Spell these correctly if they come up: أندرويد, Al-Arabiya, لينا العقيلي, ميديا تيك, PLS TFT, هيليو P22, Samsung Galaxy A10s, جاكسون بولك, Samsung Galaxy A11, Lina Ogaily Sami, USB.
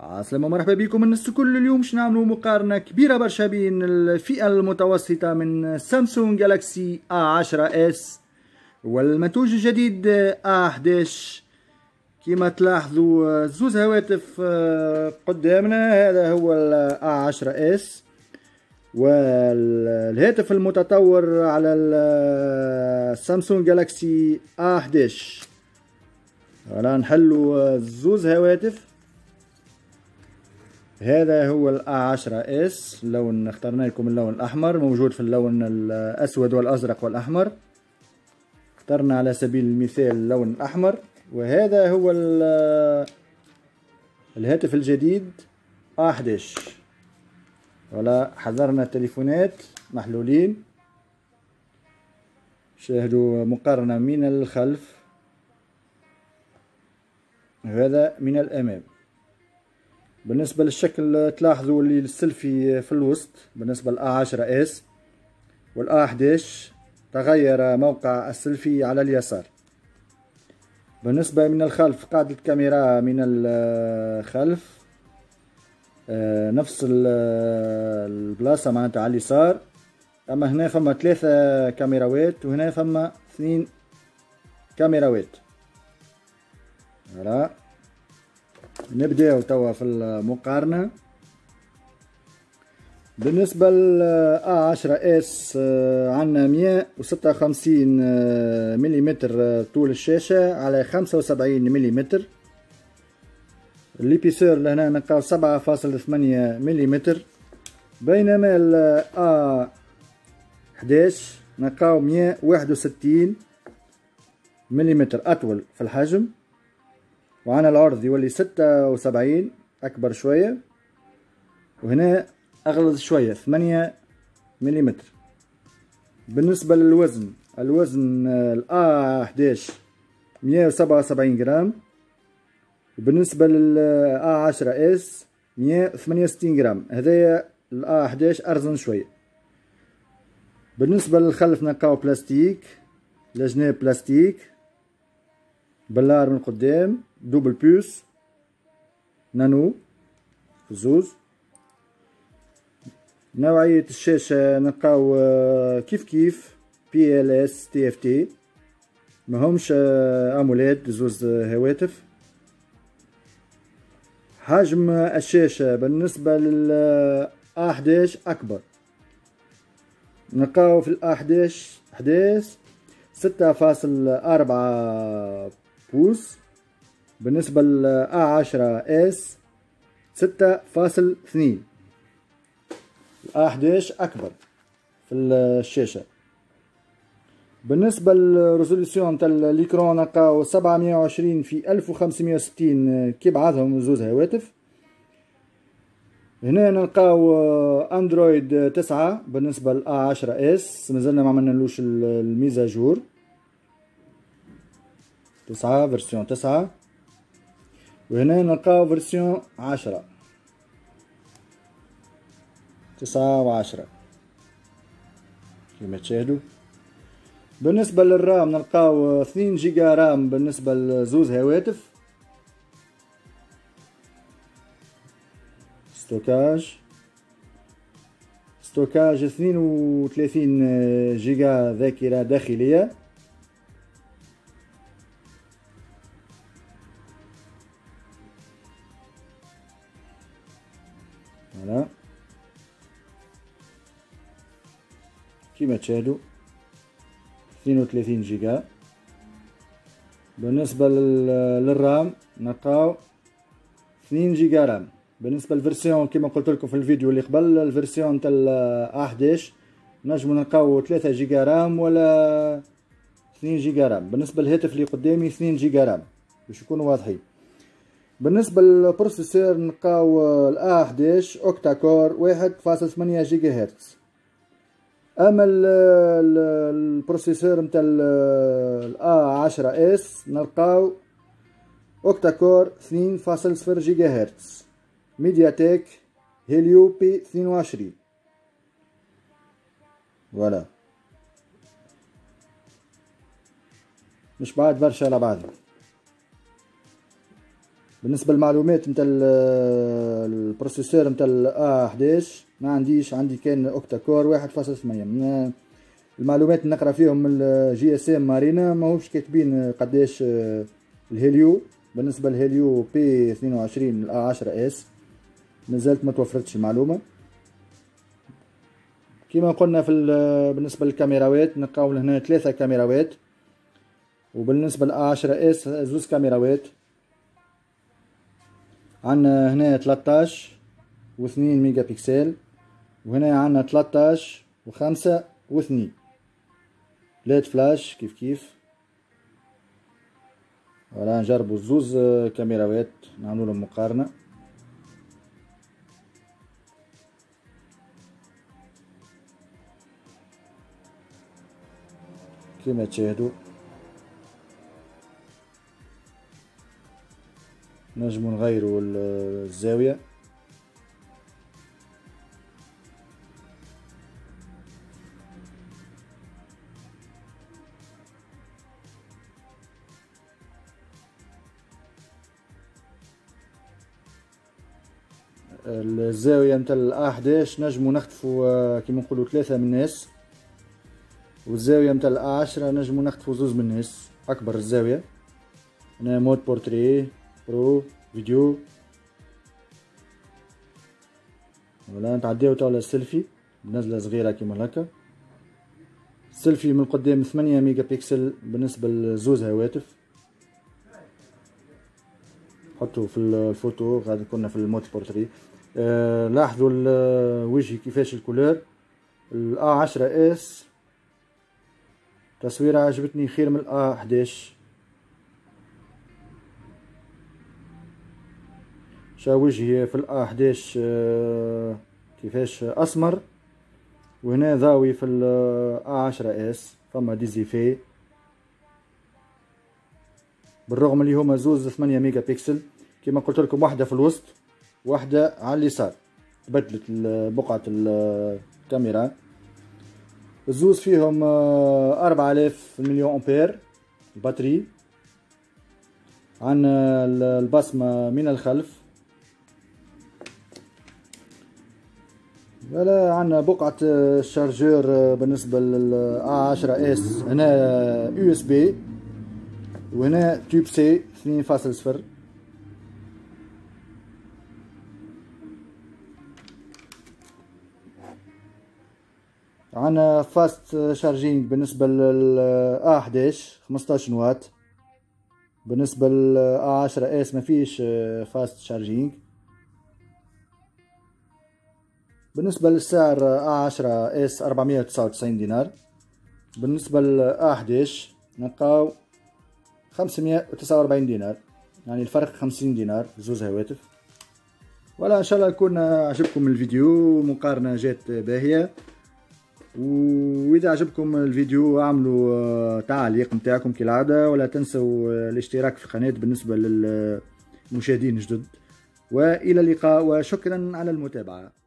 عسلامة ومرحبا بكم الناس الكل. اليوم باش نعملوا مقارنه كبيره برشا بين الفئه المتوسطه من سامسونج جالاكسي A10s والمنتوج الجديد A11. كما تلاحظوا زوز هواتف قدامنا، هذا هو A10s والهاتف المتطور على السامسونج جالاكسي A11. رانا نحلوا زوز هواتف. هذا هو A10s، لون اخترنا لكم اللون الأحمر، موجود في اللون الأسود والأزرق والأحمر، اخترنا على سبيل المثال اللون الأحمر. وهذا هو الهاتف الجديد A11. ولا حذرنا التليفونات محلولين. شاهدوا مقارنة من الخلف، هذا من الأمام. بالنسبة للشكل تلاحظوا اللي السيلفي في الوسط بالنسبة للA10s والA11 تغير موقع السيلفي على اليسار. بالنسبة من الخلف قاعدة الكاميرا من الخلف نفس البلاصة معناتها على اليسار، اما هنا فما 3 كاميراوات وهنا فما 2 كاميراوات. فوالا نبداو توا في المقارنة. بالنسبة لA10s عندنا 156 ملم طول الشاشة على 75 ملم. الإبيسور لهنا نلقاو 7.8 ملم، بينما الA11 نلقاو 161 ملم أطول في الحجم، وعنا العرض يولي 76 أكبر شوية، وهنا أغلظ شوية 8 ملم. بالنسبة للوزن، الوزن الA11 177 جرام، وبالنسبة للA10s 168 جرام، هذايا الA11 أرزن شوية. بالنسبة للخلف نلقاو بلاستيك، الجناب بلاستيك، بلار من قدام، دوبل بيوس نانو زوز. نوعية الشاشة نلقاو كيف كيف PLS TFT، مهمش أمولاد زوز هواتف. حجم الشاشة بالنسبة للA11 أكبر، نلقاو في الA11 6.4 بوص، بالنسبة للA10s 6.2. A11 أكبر في الشاشة. بالنسبة للريزوليسيون تاع الإيكرون نلقاو 720 في 1560 كي بعضهم زوز هواتف. هنا نلقاو أندرويد 9 بالنسبة للA10s، مازلنا ما عملنالوش الميزاجور 9 فيرسيون 9، وهنا نلقاو فيرسيون 10 9 و10 كما تشاهدوا. بالنسبة للرام نلقاو 2 جيجا رام بالنسبة لزوز هواتف ستوكاج 32 جيجا ذاكرة داخلية. هنا كما تشاهدوا 32 جيجا. بالنسبة للرام نلقاو 2 جيجا رام. بالنسبة للفيرسيون كما قلت لكم في الفيديو اللي قبل، الفيرسيون تاع A11 نجمو نلقاو 3 جيجا رام ولا 2 جيجا رام. بالنسبة للهاتف اللي قدامي 2 جيجا رام باش يكونوا واضحين. بالنسبة للبروسيسور نلقاو A11 اوكتا كور 1.8 جيجا هرتز. اما البروسيسور نتاع A10s نلقاو اوكتا كور 2.0 جيجا هرتز، ميديا تيك هيليو P22. فوالا مش بعاد برشا على بعض. بالنسبه للمعلومات نتاع البروسيسور نتاع A11 ما عنديش، عندي كان اوكتا كور 1.8. المعلومات اللي نقرا فيهم من الجي اس ام مارينا ماهوش كاتبين قداش الهيليو. بالنسبه للهيليو بي 22 A10 اس مازالت ما توفرتش المعلومه. كما قلنا في بالنسبه للكاميراوات نلقاو هنا 3 كاميراوات، وبالنسبه لل10 اس 2 كاميراوات. عندنا هنا 13 و2 ميجا بكسل، وهنا عندنا 13 و5 و2 ليد فلاش كيف. ولا نجربوا الزوز كاميراوات نعملوا لهم مقارنه. كما تشاهدوا نجمو نغيروا الزاوية. الزاوية متاع A11 نجمو نخطفوا كيما نقولوا 3 من الناس، والزاوية متاع A10 نجمو نخطفوا 2 من الناس. أكبر الزاوية هنا مود بورتري برو فيديو. ولا نتعداو تاع السيلفي بنزله صغيره كيما هكا. السيلفي من قدام 8 ميجا بكسل بالنسبه لزوز هواتف. حطوا في الفوتو غادي كنا في المود بورتري. لاحظوا الوجه كيفاش الكولور. A10 اس تصويره عجبتني خير من A11. شاو وجهي في A11 كيفاش اسمر، وهنا ضاوي في A10 اس فما ديزيفي. بالرغم اللي هما زوز 8 ميجا بكسل كما قلت لكم، واحده في الوسط واحده على اليسار. تبدلت بقعه الكاميرا. الزوز فيهم 4000 مليون امبير باتري. عندنا البصمه من الخلف. ولا عندنا بقعة الشارجور بالنسبة لل A10 اس. هنا USB وهنا تيوب سي 2.0. عندنا فاست شارجينج بالنسبة لل A11 15 واط. بالنسبة لل A10 اس ما فيش فاست شارجينج. بالنسبة للسعر A10 اس 499 دينار. بالنسبة ل A11 نلقاو 549 دينار، يعني الفرق 50 دينار زوز هواتف. ولا ان شاء الله يكون عجبكم الفيديو، مقارنة جات باهية. واذا عجبكم الفيديو اعملوا تعليق متاعكم كالعادة، ولا تنسوا الاشتراك في القناة بالنسبة للمشاهدين الجدد. والى اللقاء وشكرا على المتابعة.